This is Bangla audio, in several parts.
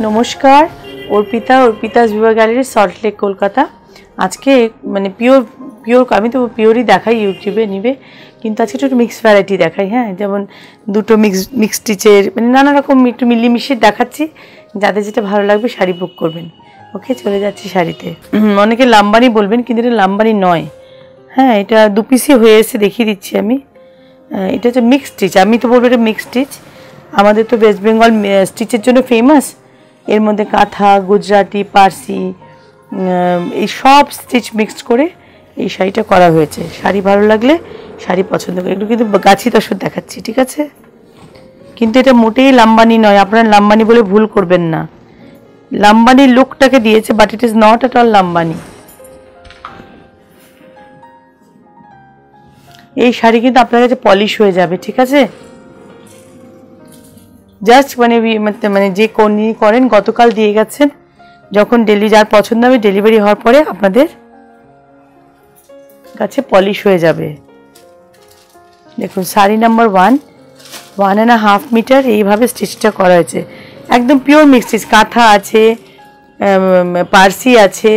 नमस्कार अर्पिता अर्पिता'स वीवर गैलरी सल्टलेक कलकाता। आज के मैं प्योर प्योर हमें तो प्योर ही देखाई यूट्यूबे निबे क्योंकि आज के मिक्स भैराइटी देखाई। हाँ जमन दुटो मिक्स मिक्स स्टिचर मैं नाना रकम एक मिलिमिशे देखा जाते जेटा भालो लागबे शाड़ी बुक करबें। ओके चले जाच्छी शाड़ीते अनेके लाम्बानी बोलबेन क्योंकि लाम्बानी नय। हाँ ये दो पिसी हुए देखिए दीची हमें ये मिक्स स्टिच हमें तो बोलो ये मिक्स स्टिच हमारे तो वेस्ट बेंगल स्टिचर जो फेमस एर मध्य काथा गुजराटी पार्सी सब स्टिच मिक्स कर शाড়িটা করা হয়েছে। শাড়ি ভালো লাগলে শাড়ি পছন্দ করে একটু কিন্তু গাছি তসর দেখাচ্ছি ঠিক আছে কিন্তু এটা মোটেই লাম্বানি নয়। আপনারা লাম্বানি বলে ভুল করবেন না। লাম্বানি লুকটাকে দিয়েছে but it is not at all Lambani. এই শাড়ি কিন্তু আপনার কাছে পলিশ হয়ে যাবে ঠিক আছে। জাস্ট মানে মানে যে কোনি করেন গতকাল দিয়ে গেছেন যখন ডেলি যার পছন্দ হবে ডেলিভারি হওয়ার পরে আপনাদের কাছে পলিশ হয়ে যাবে। দেখুন শাড়ি নাম্বার 1 1.5 মিটার এইভাবে স্টিচটা করা হয়েছে একদম পিওর মিক্স স্টিচ। কাঁথা আছে পার্সি আছে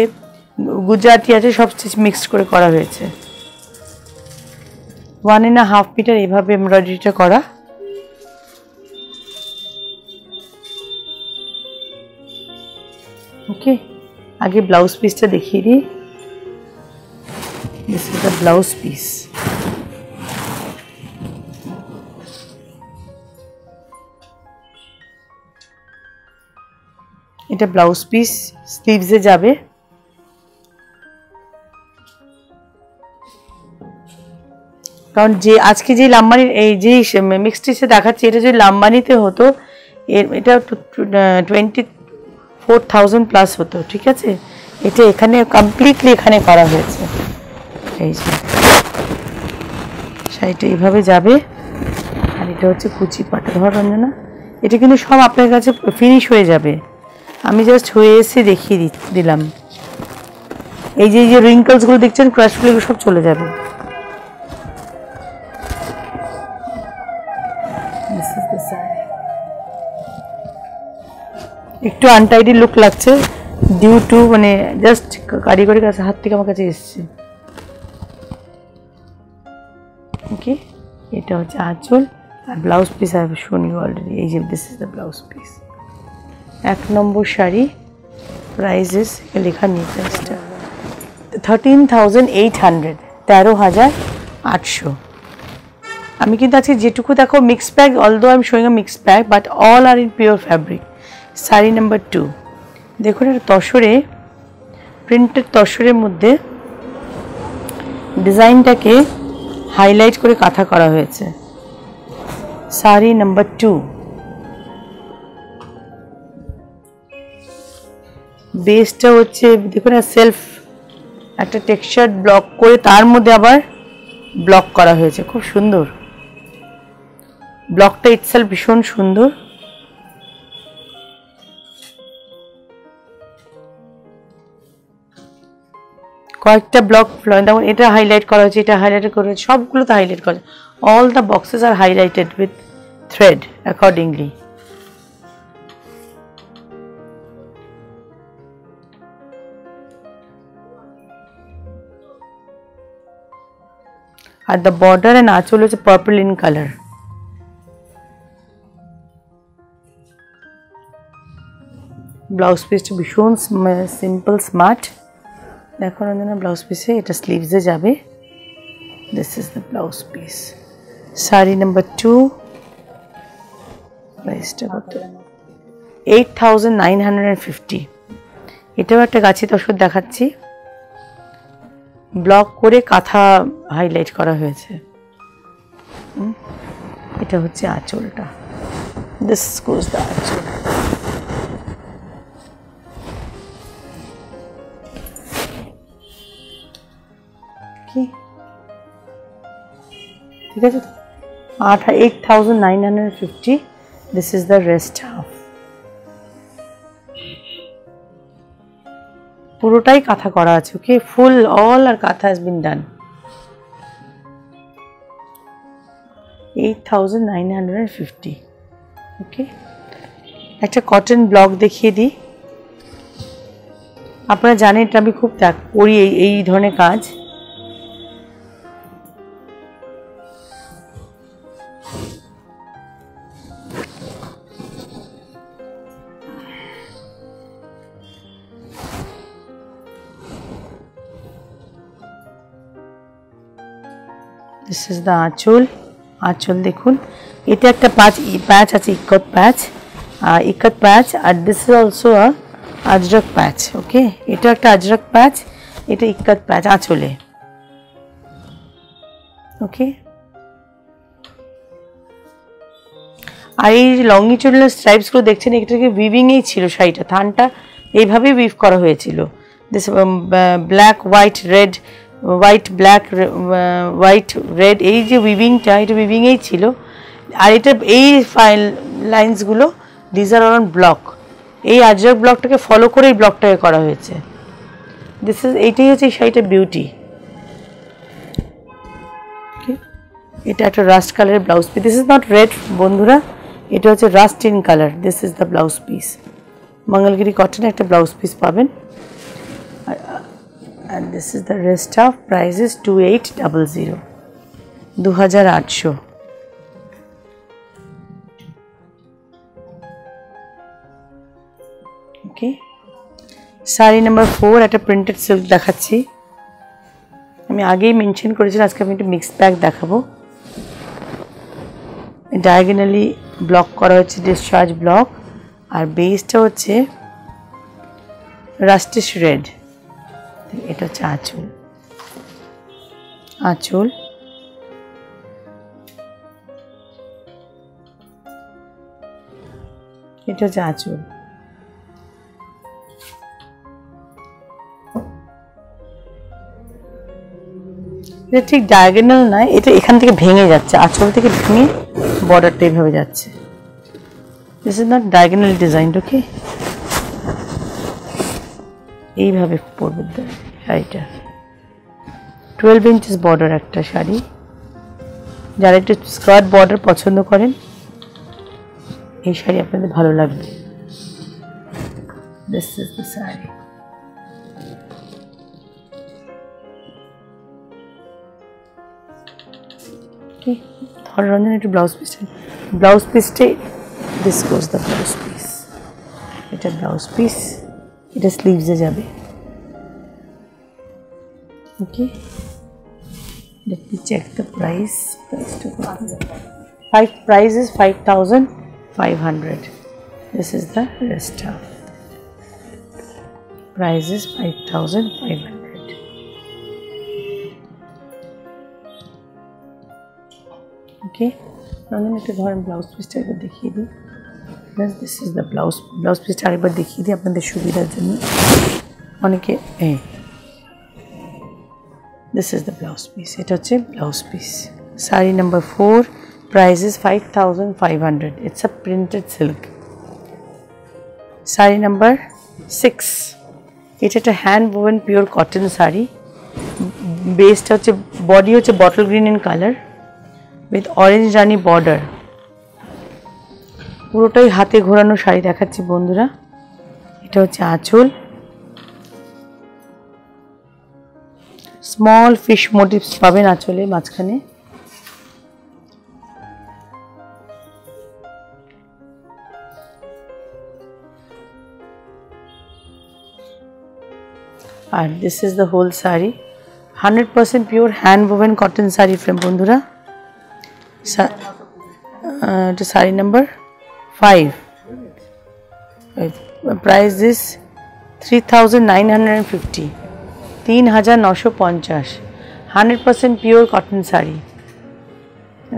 গুজরাটি আছে সব স্টিচ মিক্স করে করা হয়েছে। 1.5 মিটার এইভাবে এমব্রয়ডারিটা করা। ওকে আগে ব্লাউজ পিসটা দেখিয়ে দিই। This is the blouse piece. এটা ব্লাউজ পিস স্লিভসে যাবে। কারণ যে আজকে যে লাম্বানি এই যে মিক্স স্টিচে দেখাচ্ছি এটা যদি লাম্বানিতে হতো এটা 24,000 প্লাস হতো ঠিক আছে। এটা এখানে কমপ্লিটলি এখানে করা হয়েছে। এই যে শাড়িটা এইভাবে যাবে আর এটা হচ্ছে কুচি পাটা ধরনের না এটা কিন্তু সব আপনার কাছে ফিনিশ হয়ে যাবে। আমি জাস্ট হয়ে এসে দেখিয়ে দিলাম। এই যে রিঙ্কলসগুলো দেখছেন ক্রাশগুলো সব চলে যাবে। একটু আনটাইডি লুক লাগছে ডিউ টু মানে জাস্ট কারিগরের কাছে হাত থেকে আমার কাছে এসছে। ओके এটা হচ্ছে আঁচল আর blouse piece I have shown you already. এই যে this is the blouse piece 1 নম্বর শাড়ি প্রাইসেস লেখা নেই জাস্ট 13,800 13,800। আমি কিন্তু আজকে যেটুকু দেখো mix pack although I am showing a mix pack but all are in pure fabric. Sari number 2 দেখুন এটা তসরে প্রিন্টেড তসরের মধ্যে ডিজাইনটাকে হাইলাইট করে কাঁথা করা হয়েছে। শাড়ি নাম্বার 2 বেসটা হচ্ছে দেখুন সেলফ একটা টেক্সচার ব্লক করে তার মধ্যে আবার ব্লক করা হয়েছে খুব সুন্দর। ব্লকটা ইটসেলফ ভীষণ সুন্দর। কয়েকটা ব্লক যেমন এটা হাইলাইট করা হয়েছে এটা হাইলাইট করা হয়েছে সবগুলো তো হাইলাইট করা হয়েছে। All the boxes are highlighted with thread accordingly. আর দ্য বর্ডার অ্যান্ড আঁচল হচ্ছে পার্পল ইন কালার। ব্লাউজ পিসটা ভীষণ সিম্পল স্মার্ট। দেখো রঞ্জনা ব্লাউজ পিসে এটা স্লিভসে যাবে। This is the blouse piece. Sari number 2 প্রাইসটা কত 8,950। এটাও একটা গাছি তসর দেখাচ্ছি ব্লক করে কাঁথা হাইলাইট করা হয়েছে। এটা হচ্ছে আঁচলটা দিস গোজ দ্য আঁচল। ठीक है 8,950 this is the rest half. পুরোটাই কাঁথা করা আছে। ওকে ফুল all are kantha has been ডান। 8,950 ওকে একটা কটন ব্লক দেখিয়ে দিই। আপনারা জানেন এটা আমি খুব করি এই ধরনের কাজ। This is the আঁচল দেখুন, এটা একটা প্যাচ আছে ইকট প্যাচ, ইকট প্যাচ, আর this is also a ajrakh patch. Okay, এটা একটা আজরক প্যাচ, এটা ইকট প্যাচ আঁচলে। ওকে, আর এই লংগিটিউডিনাল স্ট্রাইপসগুলো দেখছেন, এটাকে উইভিংয়েই ছিল শাড়িটা, থানটা এইভাবে উইভ করা হয়েছিল। This black white red, white black white red, এই যে উইভিংটা, এটা উইভিংয়েই ছিল। আর এটা এই ফাইল লাইন্সগুলো, দিস আর অন ব্লক, এই আজরাক ব্লকটাকে ফলো করে এই ব্লকটাকে করা হয়েছে। দিস ইজ, এইটাই হচ্ছে শাড়িটার বিউটি। এটা একটা রাস্ট কালারের blouse piece, this is not red বন্ধুরা, এটা হচ্ছে rust in colour. This is the blouse piece, Mangalagiri কটনে একটা ব্লাউজ পিস পাবেন। And this is the rest of prices 2800 2800। Okay, sari number 4 at a printed silk দেখাচ্ছি, আমি আগেই মেনশন করেছিলাম আজকে আমি একটা মিক্স প্যাক দেখাবো। ডায়াগোনালি ব্লক করা হচ্ছে, ডিসচার্জ ব্লক, আর বেসটা হচ্ছে রাস্টিশ রেড। এটা হচ্ছে আঁচল, আঁচল এটা হচ্ছে আঁচল। এটা ঠিক ডায়াগোনাল না, এটা এখান থেকে ভেঙে যাচ্ছে, আঁচল থেকে ভেঙে বর্ডারটা এইভাবে যাচ্ছে। This is not diagonal design. Okay, এইভাবে পরবে শাড়িটা, 12 ইঞ্চেস বর্ডার একটা শাড়ি। যারা একটু স্কার্ট বর্ডার পছন্দ করেন এই শাড়ি আপনাদের ভালো লাগবে। দিস ইজ দ্য শাড়ি, ধরনের একটু ব্লাউজ পিস, ব্লাউজ পিসটাই this goes the blouse piece. এটা ব্লাউজ পিস, এটা স্লিভসে যাবে। Okay, let me check the price. Price is 5500। This is the rest of, price is 5500। Okay, আমি একটা ধরেন ব্লাউজ পিসটা একবার দেখিয়ে দিই। This is the blouse, blouse পিসটা আরেকবার দেখিয়ে দিই আপনাদের সুবিধার জন্য, অনেকে। This is the blouse piece, এটা হচ্ছে blouse piece. Sari number 4, price is 5500। It's a printed silk. Sari number 6, এটা একটা hand woven pure cotton sari. বেসটা হচ্ছে, বডি হচ্ছে bottle green in colour with orange rani border. পুরোটাই হাতে ঘোরানো শাড়ি দেখাচ্ছি বন্ধুরা। এটা হচ্ছে আঁচল, স্মল ফিশ মোটিভস পাবেন আঁচলে মাঝখানে। আর this is the whole sari, 100% pure hand woven cotton sari frame বন্ধুরা। এটা sari number 5. Price is 3950. 3950. 100% pure cotton sari.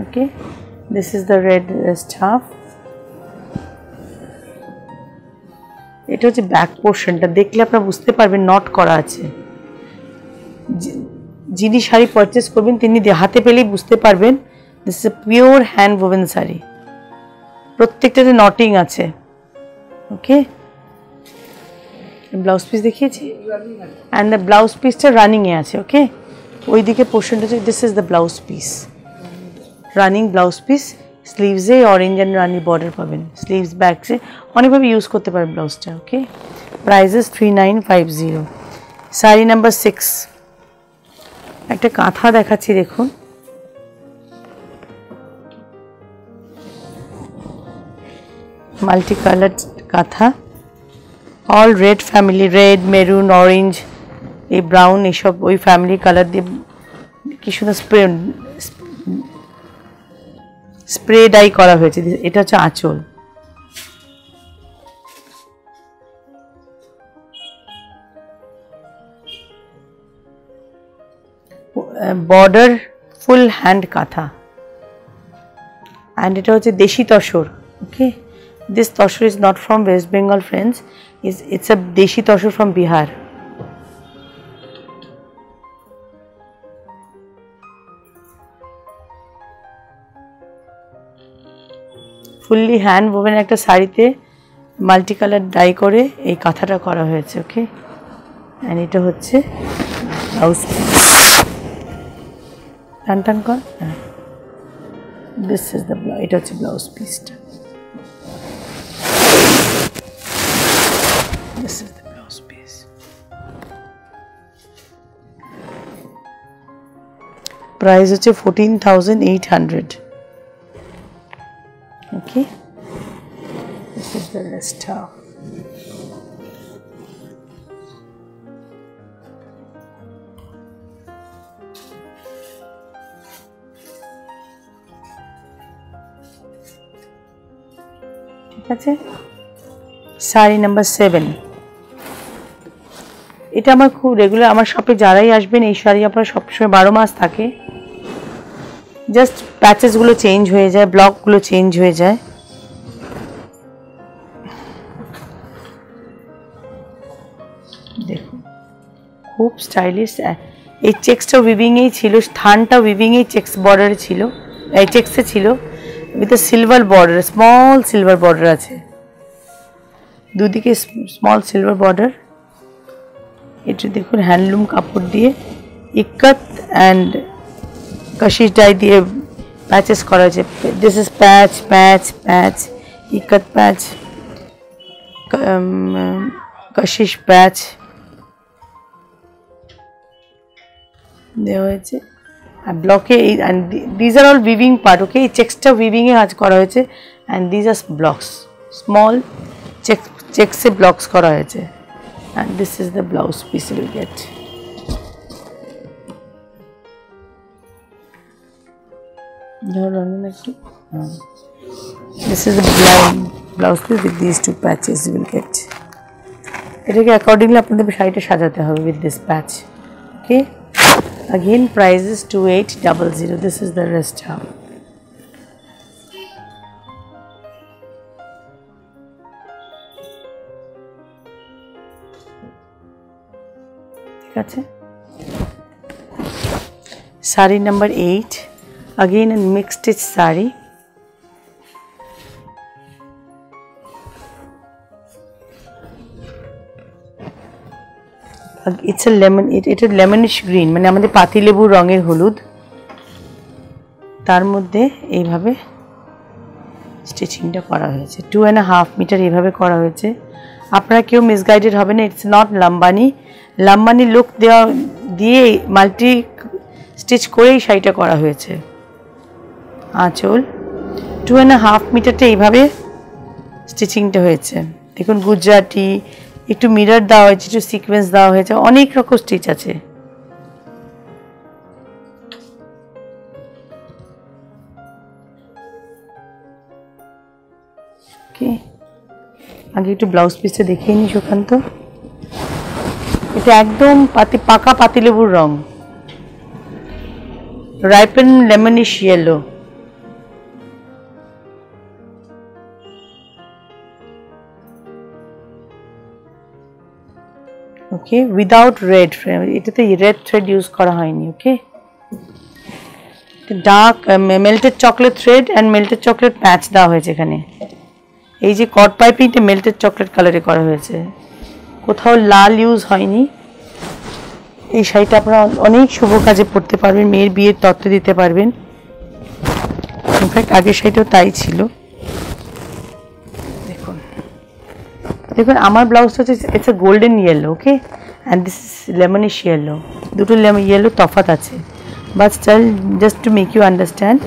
Okay. This is the red stuff. এটা হচ্ছে ব্যাক পোর্শনটা, দেখলে আপনারা বুঝতে পারবেন নট করা আছে। যিনি শাড়ি পারচেজ করবেন তিনি হাতে পেলেই বুঝতে পারবেন। This is a pure hand woven sari. প্রত্যেকটাতে নটিং আছে। ওকে, ব্লাউজ পিস দেখিয়েছি, অ্যান্ড দ্য ব্লাউজ পিসটা রানিংয়ে আছে। ওকে, ওই দিকে পোর্শনটা হচ্ছে, this is the blouse piece, running blouse piece. sleeves e orange and rani border paben, sleeves back se onek bhabe use korte paren blouse ta. Okay, price is 3950. Sari number 6 ekta katha dekhachi dekhun, multi colored katha, all red family, red, maroon, orange, a brown, a shop, oi family color the kishuna spray dye kora hoyeche. Eta hocche আঁচল, border full hand katha, and eta hocche deshi toshor. Okay, this toshor is not from West Bengal, friends. It's a deshi toshor from Bihar. Fully hand woven একটা শাড়িতে multi color dye করে এই কাঁথাটা করা হয়েছে. ওকে, and এটা হচ্ছে ব্লাউজ টানটান কর. This is the blouse. এটা হচ্ছে ব্লাউজ পিসটা. This is the blouse piece. Price হচ্ছে 14,800. Okay, this is the rest half. That's it. Sari number 7. এটা আমার খুব রেগুলার, আমার শপে যারাই আসবেন এই শাড়ি আপনারা সবসময় 12 মাস থাকে, জাস্ট প্যাচেস গুলো চেঞ্জ হয়ে যায়, ব্লক গুলো চেঞ্জ হয়ে যায়. দেখো খুব স্টাইলিশ, এই চেক্সটা উইভিং এই ছিল, স্থানটা উইভিং এই চেক্স বর্ডারে ছিল, এই চেক্সে ছিল with a silver border, small silver border আছে দুদিকে, স্মল সিলভার বর্ডার. এটা দেখুন হ্যান্ডলুম কাপড় দিয়ে ইকাত and kashish dye diye patches করা আছে. This is patch, patch, patch, ikat patch, kashish patch দেওয়া হয়েছে আর ব্লকে, and these are all weaving part. Okay, checks টা weaving এ কাজ করা হয়েছে, and these are blocks, small checks A blocks করা হয়েছে, and this is the blouse piece you will get. This is the blouse piece with these two patches you will get. এটাকে accordingly আপনাদের শাড়িটা সাজাতে হবে with this patch. Okay, again price is 2800. This is the rest half. ঠিক আছে, sari number 8. Again a mixed stitch sari, it's a lemon, it is lemonish green, মানে আমাদের পাতিলেবু রঙের হলুদ, তার মধ্যে এইভাবে স্টিচিংটা করা হয়েছে. 2.5 মিটার এইভাবে করা হয়েছে, আপনারা কেউ মিসগাইডেড হবে না. It's not lambani, lambani look দেওয়া দিয়ে মাল্টি স্টিচ করেই শাড়িটা করা হয়েছে. আঁচল 2.5 মিটারটা এইভাবে স্টিচিংটা হয়েছে. দেখুন গুজরাটি, একটু মিরর দেওয়া হয়েছে, একটু সিকোয়েন্স দেওয়া হয়েছে, অনেক রকম স্টিচ আছে. ওকে, আগে একটু ব্লাউজ পিসটা দেখিয়ে নিই সুকান্ত. এটা একদম পাকা পাতিলেবুর রং, ripened lemonish yellow. Okay, without red frame, এটাতে red thread use করা হয়নি. Okay, the dark melted chocolate thread and melted chocolate patch দেওয়া হয়েছে এখানে. এই যে কট পাইপিংটা melted chocolate কালারে করা হয়েছে, কোথাও লাল ইউজ হয়নি. এই শাড়িটা আপনারা অনেক শুভ কাজে পড়তে পারবেন, মেয়ের বিয়ের তত্ত্ব দিতে পারবেন. ইনফ্যাক্ট আগের সাইডেও তাই ছিল। দেখুন দেখুন আমার ব্লাউজটা হচ্ছে it's a golden yellow, okay, and this is lemonish yellow. দুটো ইয়েলো তফাৎ আছে, but style just to make you understand.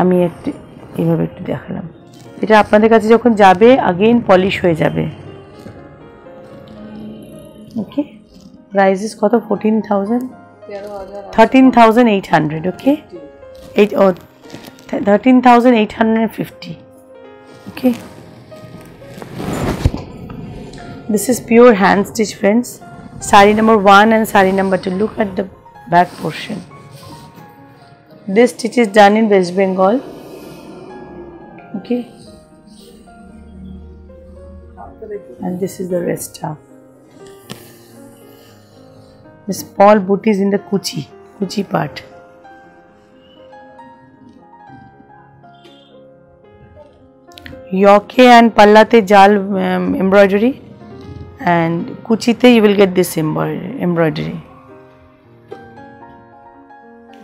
আমি একটু এইভাবে একটু দেখালাম, এটা আপনাদের কাছে যখন যাবে আগেইন পলিশ হয়ে যাবে। ওকে, প্রাইস ইজ কত? 14,000 13,800, ওকে, 13,850, okay. This is pure hand stitch, friends. Saree number 1 and saree number 2. Look at the back portion. This stitch is done in West Bengal, okay, and this is the rest half. The small booties in the kuchi part. Yoke and pallate jal embroidery, and kuchite you will get this embroidery.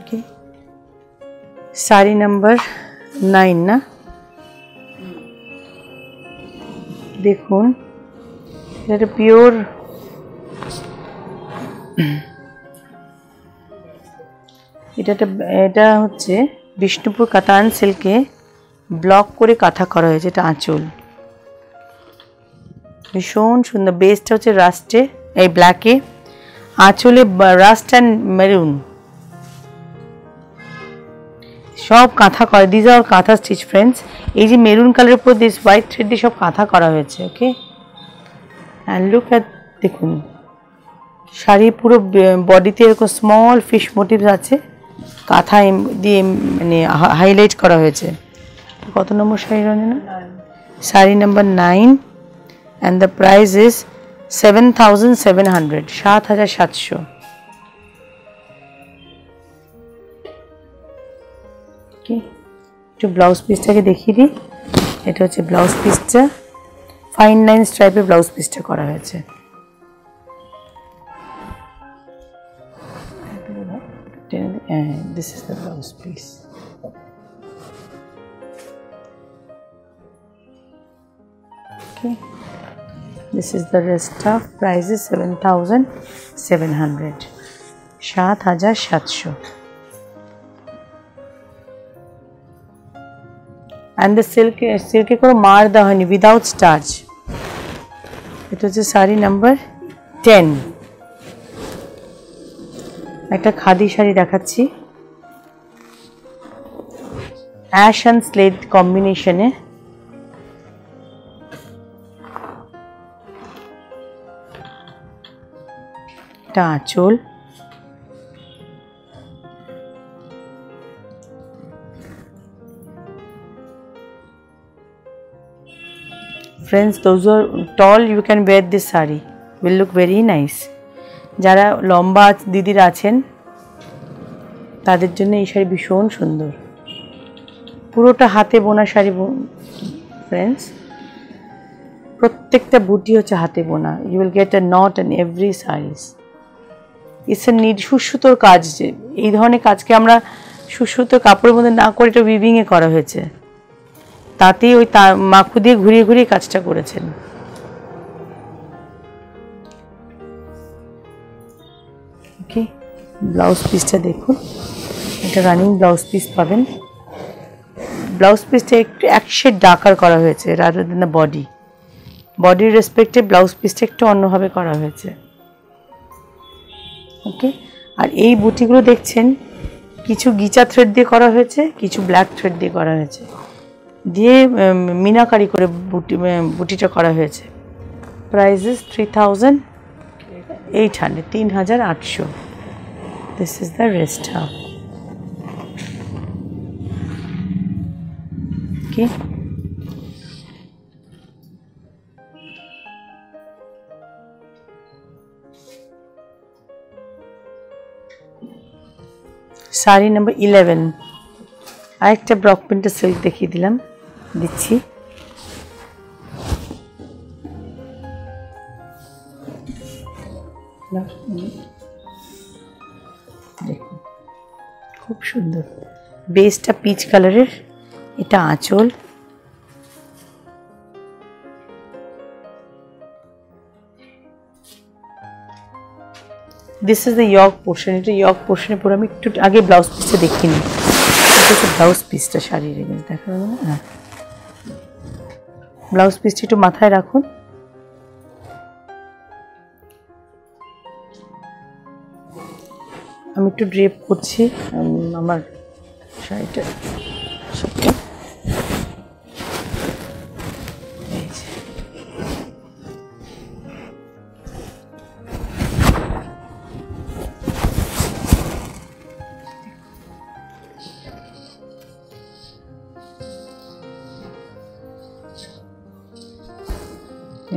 Okay. Saree number 9 na. Dekhun, that is pure এটা হচ্ছে বিষ্ণুপুর কাতান সিল্কে ব্লক করে কাঁথা করা হয়েছে। এটা আঁচল ভীষণ সুন্দর। বেসটা হচ্ছে রাস্টে, এই ব্ল্যাকে, আঁচলে রাস্ট অ্যান্ড মেরুন, সব কাঁথা করা। দিজ আর কাঁথা স্টিচ ফ্রেন্ডস। এই যে মেরুন কালারের উপর দিস হোয়াইট থ্রেড দিয়ে সব কাঁথা করা হয়েছে, ওকে। অ্যান্ড লুক অ্যাট, দেখুন শাড়ি পুরো বডিতে এরকম স্মল ফিশ মোটিভস আছে, কাঁথা দিয়ে মানে হাইলাইট করা হয়েছে। কত number sari Ranjana? Sari number 9, and the price is 7,700, 7,700। Okay, একটু ব্লাউজ পিসটাকে দেখিয়ে দিই। এটা হচ্ছে ব্লাউজ পিসটা, ফাইন লাইন স্ট্রাইপে ব্লাউজ পিসটা করা হয়েছে। And this is the blouse piece. Okay, this is the rest of. Price is 7,700. 7,700. And the silk ko maar da honey without starch. It was a saree number 10. একটা খাদি শাড়ি দেখাচ্ছি, অ্যাশ অ্যান্ড স্লেট কম্বিনেশনে। এটা আঁচল, friends those are tall you can wear this sari, will look very nice. যারা লম্বা দিদির আছেন তাদের জন্য এই শাড়ি ভীষণ সুন্দর। পুরোটা হাতে বোনা শাড়ি ফ্রেন্ডস, প্রত্যেকটা বুটি হচ্ছে হাতে বোনা। You will get a knot in every saris. It's a need, সুসুতোর কাজ। এই ধরনের কাজকে আমরা সুসুতোর কাপড়ের মধ্যে না করে এটা উইভিংয়ে করা হয়েছে, তাতেই ওই মাখু দিয়ে ঘুরিয়ে ঘুরিয়ে কাজটা করেছেন। ব্লাউজ পিসটা দেখুন, এটা রানিং ব্লাউজ পিস পাবেন। ব্লাউজ পিসটা একটু এক শেড ডাকার করা হয়েছে, রাদার দ্যান বডি। বডির রেসপেক্টে ব্লাউজ পিসটা একটু অন্যভাবে করা হয়েছে, ওকে। আর এই বুটিগুলো দেখছেন, কিছু গিচা থ্রেড দিয়ে করা হয়েছে, কিছু ব্ল্যাক থ্রেড দিয়ে করা হয়েছে, দিয়ে মিনাকারি করে বুটিটা করা হয়েছে। Price is 3,800, 3,800। This is the rest half. Okay. Saree number 11. I ekta block print silk dekhiye dilam, dicchi. খুব সুন্দর। বেসটা পিচ কালারের, এটা আঁচল। This is the yoke portion. এটা yoke portion এ পুরো আমি একটু আগে ব্লাউজ পিসটা দেখিনি। এটা তো ব্লাউজ পিসটা শাড়ির এখানে দেখা যাবে না। ব্লাউজ পিসটা একটু মাথায় রাখুন। আমি একটু ড্রেপ করছি আমার শাড়িটা।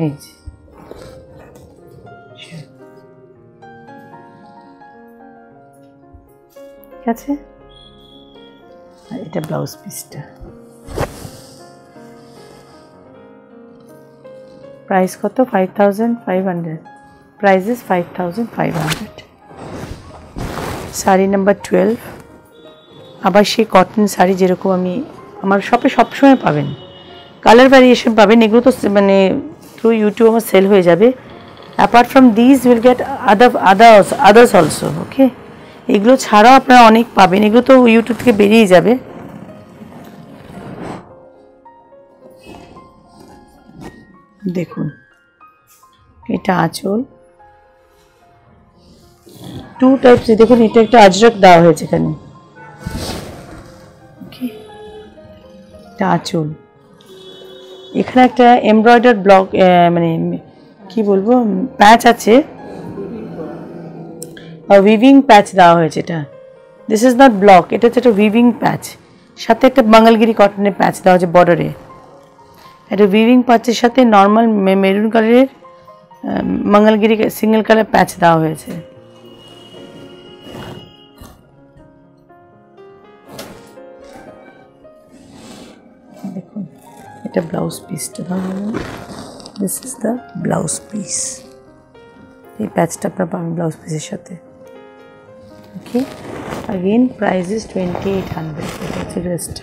ঠিক আছে, আর এটা ব্লাউজ পিসটা। প্রাইস কত? 5500। Price is 5500। শাড়ি নাম্বার 12। আবার সেই কটন শাড়ি যেরকম আমি আমার শপে সবসময় পাবেন, কালার ভ্যারিয়েশন পাবেন। এগুলো তো মানে through YouTube আমার সেল হয়ে যাবে। apart from these you will get others also, okay? এগুলো ছাড়াও আপনারা অনেক পাবেন, এগুলো তো ইউটিউব থেকে বেরিয়ে যাবে। দেখুন এটা আঁচল, টু টাইপস। দেখুন এটা একটা আজরক দেওয়া হয়েছে এখানে, ওকে? এটা আঁচল। এখানে একটা এমব্রয়ডার ব্লক মানে কি বলবো, প্যাচ আছে, উইভিং প্যাচ দেওয়া হয়েছে এটা। দিস ইজ নট ব্লক, এটা হচ্ছে একটা উইভিং প্যাচ। সাথে একটা মাঙ্গলগিরি কটনের প্যাচ দেওয়া হয়েছে বর্ডারে। একটা উইভিং প্যাচের সাথে নর্মাল মেরুন কালারের মাঙ্গলগিরি সিঙ্গেল কালার প্যাচ দেওয়া হয়েছে। দেখুন এটা ব্লাউজ পিসটা দেওয়া হলো। This is the blouse piece. এই প্যাচটা আপনারা পাবেন ব্লাউজ পিসের সাথে, ওকে? Again price is 2800। এটা রেস্ট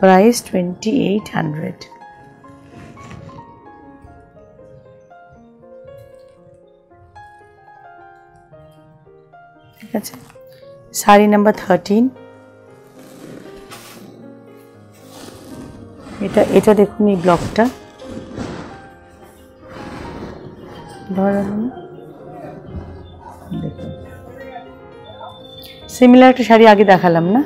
প্রাইস 2800। ঠিক আছে, শাড়ি নাম্বার 13। এটা দেখুন এই ব্লকটা সিমিলার একটা শাড়ি আগে দেখালাম না?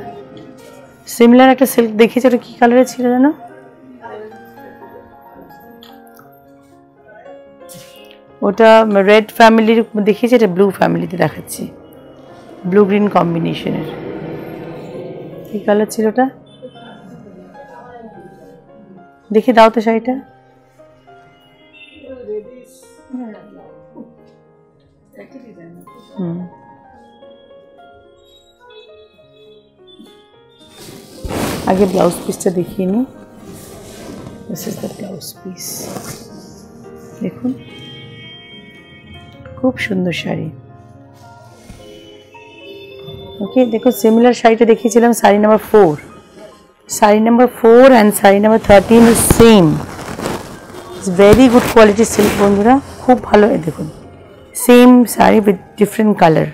সিমিলার একটা সিল্ক দেখিয়েছি, ওটা কি কালারের ছিল যেন? ওটা রেড ফ্যামিলির দেখিয়েছি, এটা ব্লু ফ্যামিলিতে দেখাচ্ছি, ব্লু গ্রিন কম্বিনেশনের। কি কালার ছিল ওটা দেখি দাও তো শাড়িটা। আগে ব্লাউজ পিসটা দেখিয়ে নিই। This is the blouse piece. দেখুন খুব সুন্দর শাড়ি, ওকে? দেখুন সিমিলার শাড়িটা দেখিয়েছিলাম sari number 4। Sari number 4 and sari number 13 is same. It's very good quality silk বন্ধুরা, খুব ভালো। দেখুন same sari with different colour.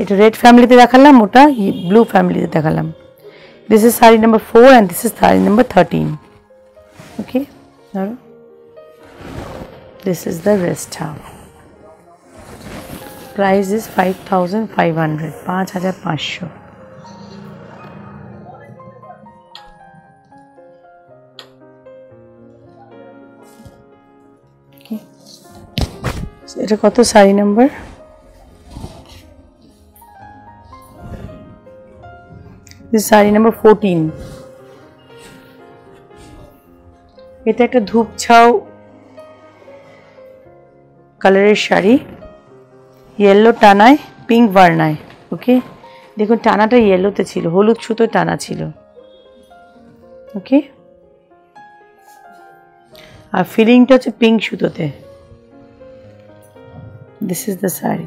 এটা রেড ফ্যামিলিতে দেখালাম, ওটা ব্লু ফ্যামিলিতে দেখালাম। This is saree number 4 and this is saree number 13. Okay, now this is the rest half. Price is 5500. 5500. Okay. So, it is what saree number? This saree number 14. এটা একটা ধূপছাও কালারের শাড়ি, ইয়েলো টানায়, পিঙ্ক বার্নায়, ওকে? দেখুন টানাটা ইয়েলোতে ছিল, হলুদ সুতো টানা ছিল, ওকে? আর ফিলিংটা হচ্ছে পিঙ্ক সুতোতে। This is the sari.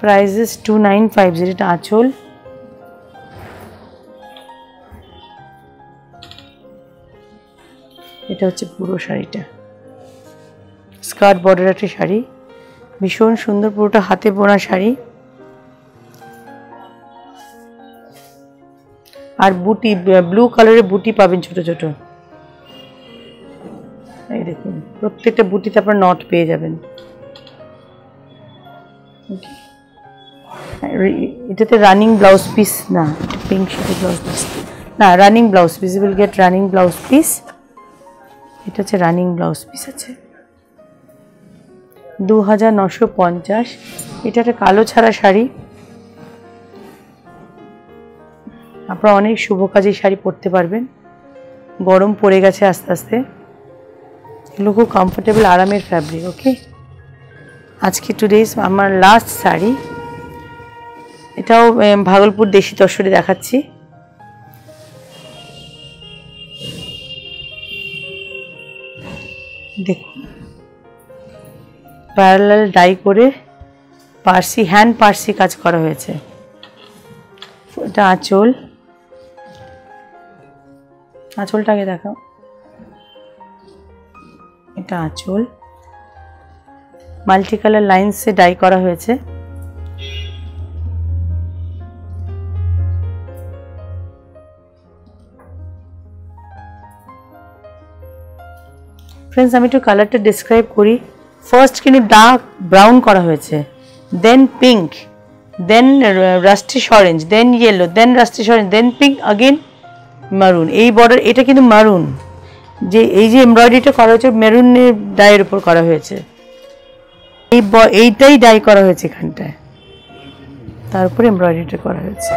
Price is 2950। এটা আঁচল। এটা হচ্ছে পুরো শাড়িটা স্কার্ট বর্ডার একটা শাড়ি ভীষণ সুন্দর পুরোটা হাতে বোনা শাড়ি আর বুটি ব্লু কালারে বুটি পাবেন ছোট ছোট এই দেখুন প্রত্যেকটা বুটিতে আপনারা নট পেয়ে যাবেন ওকে এটাতে রানিং ব্লাউজ পিস না পিঙ্ক শাড়ির ব্লাউজ পিস না running blouse piece will get running blouse piece এটা হচ্ছে রানিং ব্লাউজ পিস আছে 2950 এটা একটা কালো ছাড়া শাড়ি আপনারা অনেক শুভ কাজে শাড়ি পরতে পারবেন গরম পড়ে গেছে আস্তে আস্তে এগুলো খুব কমফোর্টেবল আরামের ফ্যাব্রিক ওকে আজকে টুডেজ আমার লাস্ট শাড়ি এটাও ভাগলপুর দেশি তসরে দেখাচ্ছি দেখুন প্যারালাল ডাই করে পার্সি হ্যান্ড পার্সি কাজ করা হয়েছে এটা আঁচল আঁচলটাকে দেখাও এটা আঁচল মাল্টি কালার লাইনসে ডাই করা হয়েছে फ्रेंड्स আমি একটু কালারটা ডেসক্রাইব করি ফার্স্ট কিনে ডার্ক ব্রাউন করা হয়েছে then pink then rustish orange then yellow then rustish orange then pink again maroon এই বর্ডার এটা কিন্তু মারুন যে এই যে এমব্রয়ডারিটা করা হয়েছে মেরুনের ডাইয়ের উপর করা হয়েছে এইটাই ডাই করা হয়েছে এখানটায় তারপর এমব্রয়ডারিটা করা হয়েছে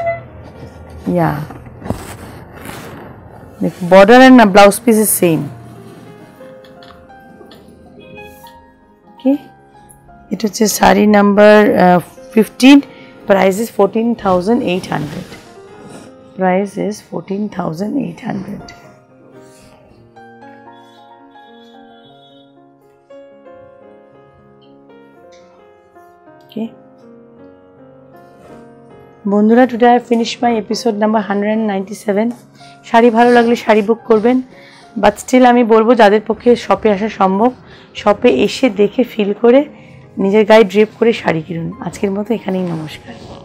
ইয়া দেখুন border and blouse piece is same okay এটা হচ্ছে sari number 15 price is 14,800 price is 14,800 okay Bundura today I finished my episode number 197 sari ভালো লাগলে শাড়ি বুক করবেন but still আমি বলবো যাদের পক্ষে শপে আসা সম্ভব শপে এসে দেখে ফিল করে নিজের গায়ে ড্রেপ করে শাড়ি কিনুন আজকের মতো এখানেই নমস্কার